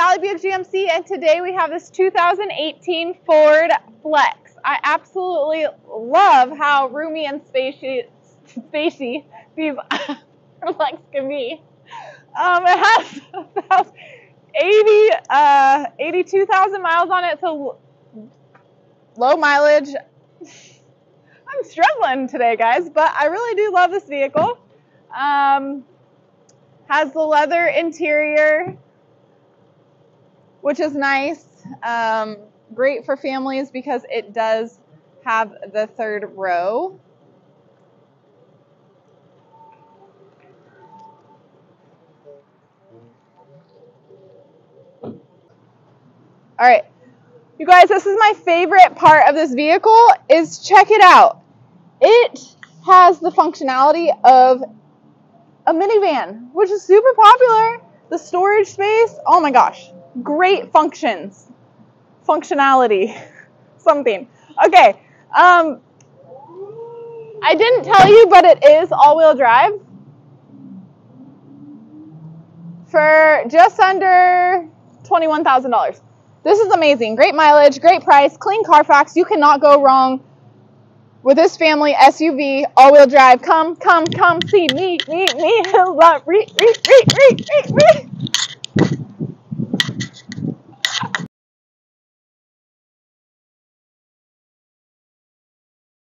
Valley View GMC, and today we have this 2018 Ford Flex. I absolutely love how roomy and spacey these Flex can be. It has about 82,000 miles on it, so low mileage. I'm struggling today, guys, but I really do love this vehicle. Has the leather interior, which is nice. Great for families because it does have the third row. All right, you guys, this is my favorite part of this vehicle is check it out. It has the functionality of a minivan, which is super popular. The storage space, oh my gosh. Great functionality, something. Okay, I didn't tell you, but it is all-wheel drive for just under $21,000. This is amazing. Great mileage, great price, clean Carfax. You cannot go wrong with this family SUV, all-wheel drive. Come see me.